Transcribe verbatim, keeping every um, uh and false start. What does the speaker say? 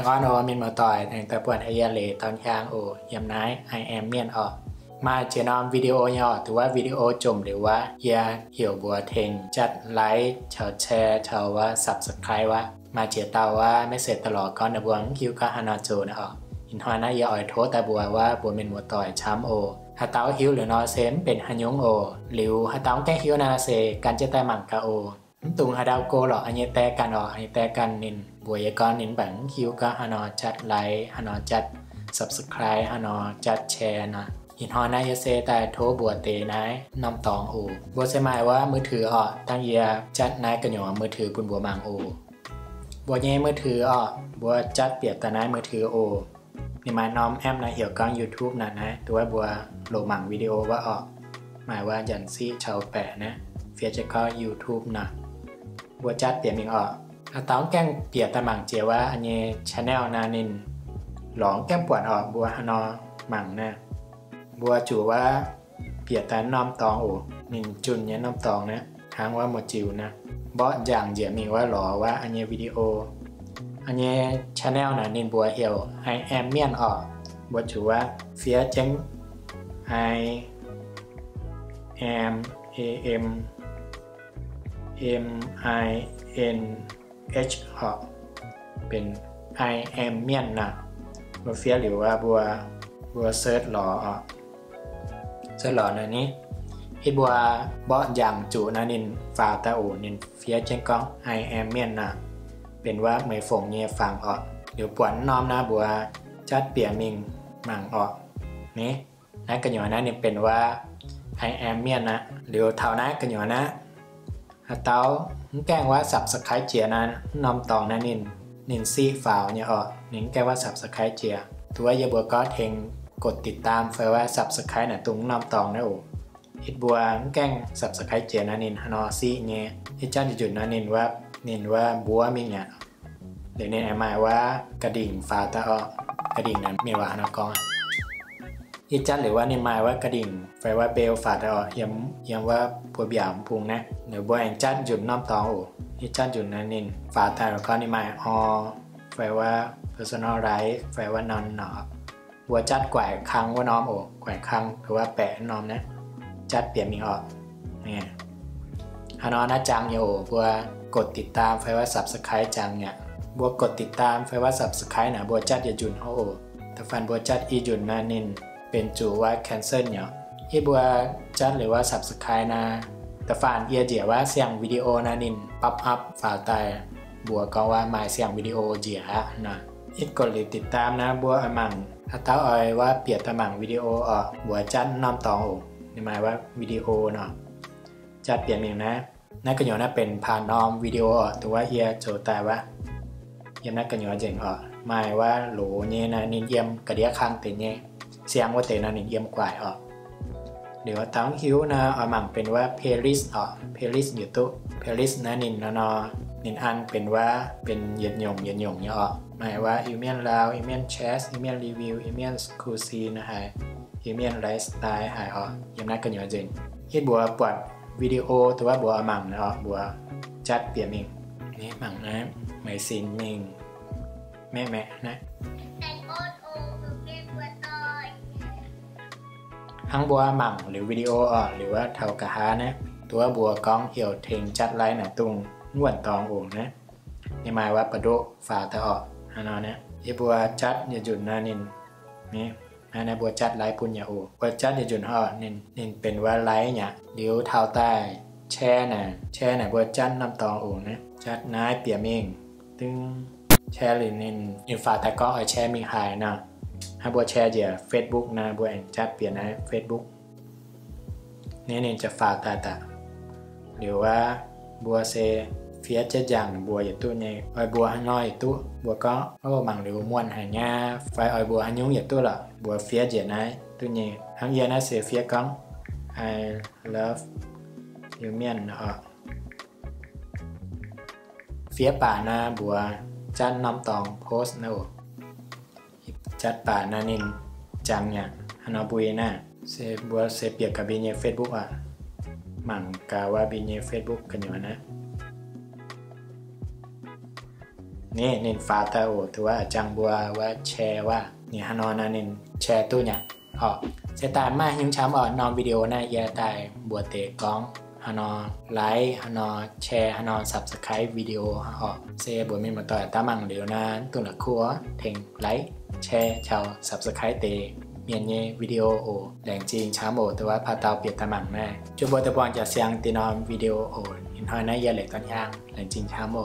ยังอ้อนโอมินโมตอยแต่งตะปวนไอเยเลตอนค้างโอยำน้ายไอแอมเมียนออกมาเจนอมวิดีโอยอถือว่าวิดีโอจมหรือว่าเฮียเหี่ยวบัวเทงจัดไลค์แชร์แชร์ชาวว่าซับสไครต์ว่ามาเจตาว่าไม่เสร็จตลอดก้อนนะบวงคิวก็ฮานาจูนะออกอินทานะยาอ่อยโทษตาบัวว่าบัวเมนโมตอยช้ำโอฮาเต้าฮิวหรือนอเซมเป็นฮันยงโอหลิวฮาเต้าแก้ฮิวนาเซกันเจตามังกาโอตุงฮาดาวโกหรออันยแตกันอออันยแตกันนินบัวยก้อนนินบังคิวก็ฮานอจัดไลค์ฮานอจัดซับสไครต์ฮานอจัดแชร์นะอินทอนายเซตายโทบัวเตนายนำตองโอบัวเซมายว่ามือถืออ่อตั้งเยียจัดนายกระหนอมือถือปุ่นบัวบางโอบัวเย่มือถืออ่อบัวจัดเปียบตานายมือถือโอนี่มาน้อมแอมนายเหี่ยวกล้องยูทูบนะนะตัวบัวโลหมังวิดีโอว่าอ่อหมายว่ายันซี่ชาวแปะนะเฟียจะก็ยูทูบนะบัวจัดเปียบมิงอ่ออาต้องแกล้งเปียบตาหมังเจว่าอันเย่ชาแนลนานินหลองแก้มปวดอ่อบัวฮานอหมังนะบัวจูว่าเปียตาน้อมตองโอมินจุนเนี่ยน้อมตองนะทางว่าหมดจิวนะบอสอย่างเจียมีว่าหลอว่าอันเนี้ยวิดีโออันเนี้ยชาแนลนะนินบัวเหี่ยวไอแอมเมียนออกบัวจูว่าเฟียเจงไอแอมเอเอ็มเอ็มไอเอ็นเอชออกเป็นไอแอมเมียนนะบัวเฟียหรือว่าบัวบัวเซิร์ชหลอออกเสื้อหล่อนะนี่ฮิบัวบอสอย่างจูนานินฟาตาอูนินเฟียเจงก้องไอแอมเมียนนะเป็นว่าเมยฝงเงียฟังออกเดี๋ยวปวดน้อมนะบัวจัดเปียมิงมังออกนี่นักกระหน่อนะนี่เป็นว่าไอแอมเมียนนะเดี๋ยวเท่านักกระหน่อนะฮะเต้าแกล้งว่าสับสไครเจียนะน้อมตองนะนินนินซี่ฟาวเนี่ยออกนินแกว่าสับสไครเจียถือว่ายาบัวก็เทงกดติดตามเฟว่า Subscribe นะตุงน้อมตองนะโออิดบัวแกล้ง Subscribe เจนะนินฮานอซี่เงี้ยอิดจ้าจุดนะนินว่านินว่าบัวมิงเนี่ยเดี๋ยวนินหมายว่ากระดิ่งฟาตาออกระดิ่งนั้นมีวานอกองอิดจ้าหรือว่านินหมายว่ากระดิ่งไฟว่าเบลฟาตาออย้ำย้ำว่าบัวเบี่ยมพุงนะเดี๋ยวบัวเองจ้าจุดน้อมตองโออิดจ้าจุดนะนินฟาตาแล้วก็นินหมายอไฟว่า Personal Right ไฟว่านอนหนอบัวจัดแกว่งคังว่าน้อมโอแกว่งคังหรือว่าแปะน้อมนะจัดเปลี่ยนมีออกเนี่ยฮานอนะจังโยบัวกดติดตามไฟว่า Subscribe จังเนี่ยบัวกดติดตามไฟว่า Subscribe นะบัวจัดอย่าจุนโอโอแต่ฟันบัวจัดอีจุนนานินเป็นจูว่า Cancel เนาะที่บัวจัดหรือว่า Subscribe นะแต่ฟันเอียเจียว่าเสียงวิดีโอนานินปั๊บอัพฝ่าตายบัวก็ว่าหมายเสียงวิดีโอเจียนะอิดกดติดตามนะบัวอมังถ้าเต้าออยว่าเปียตะหมังวิดีโอออกบัวจัดน้อมตองโอนี่หมายว่าวิดีโอเนาะจัดเปลี่ยนเองนะนักกระหนอนะเป็นผ่านน้อมวิดีโอออกตัวเอียโจตายว่ายำนักกระหนอเจ๋งออกหมายว่าโหลเงี้ยนะนินเยี่ยมกระเดียข้างเตเงี้ยเสียงว่าเตนะนินเยี่ยมกว่าออกเดี๋ยวทั้งคิ้วนะอหมังเป็นว่าเพลย์ลิสต์ออกเพลย์ลิสต์อยู่ตุ๊เพลย์ลิสต์นะนินนอนินอันเป็นว่าเป็นเย็นยงเย็นยงเนี่ยออกหมายว่าอิเมียนลาวอิเมียนแชสอิเมียนรีวิวอิเมียนคูซีนะฮะอิเมียนไลฟ์สไตล์หายออกยำนักกันอยู่จริงฮิตบัวปวดวิดีโอถือว่าบัวหมั่งนะออกบัวจัดเปียมิงนี่หมั่งนะหมายสินมิงแม่แม่นะทั้งบัวหมั่งหรือวิดีโอออกหรือว่าเทากะฮานะตัวบัวกล้องเหี่ยวเทงจัดไลน์หนาตุงนวดตองโอ่งนะนี่หมายว่าประโดฝ่าตะออกฮานอนะยบัวจัดอย่าหยุดนานินนี่นะนะบัวจัดไลฟ์ปุญญาโอบัวจัดอย่าหยุดห่อนินนินเป็นว่าไลฟ์เนี่ยเดี๋ยวเท้าใต้แช่น่ะแช่น่ะบัวจัดน้ำตองโอ่งนะจัดน้ายเปียมิงตึงแช่หรือนินนินฝ่าตะก็เอาแช่มิงหายนะให้บัวแช่เดี๋ยวเฟซบุ๊กนะบัวเองจัดเปลี่ยนนะเฟซบุ๊กนี่นินจะฝ่าตาตะหรือว่าบัวเซเฟียจะย่างบัวอย่าตู้ในออยบัวฮานอยตู้บัวก็เอาบังหรือม้วนหางาไฟออยบัวฮันยุงอย่าตู้หรอบัวเฟียเจียนายตู้ในทั้งเยนะเสียเฟียก้อง I love you เมียนนะฮะเฟียป่านาบัวจัดน้ำตองโพสนะโอจัดป่านานินจังเนี่ยฮานอบุยนะเซบัวเซเปียกับบีเนเฟซบุ๊กอ่ะหมั่งกาว่าบีเนเฟซบุ๊กกันอยู่นะ นี่นินฟาตาโอถือว่าจังบัวว่าแชร์ว่านี่ฮานอนานินแชร์ตู้เนี่ยออกเซตามมาหิมช้ำออกนอนวิดีโอหน้าแย่ตายบัวเตะกล้องฮานอไลค์ฮานอแชร์ฮานอซับสไครป์วิดีโอออกเซบัวมีมาต่อยตามังเดี๋ยวนะตุ่นละคัวเท่งไลค์แชร์ชาวซับสไครป์เตะเมียนเย่วิดีโอโอแหล่งจริงช้ำโอแต่ว่าพาตาเปียตามังแม่จุบบัวตะบอนจะเสียงตีนอนวิดีโอโอหินหอยหน้าแย่เหล็กตอนย่างแหล่งจริงช้ำโอ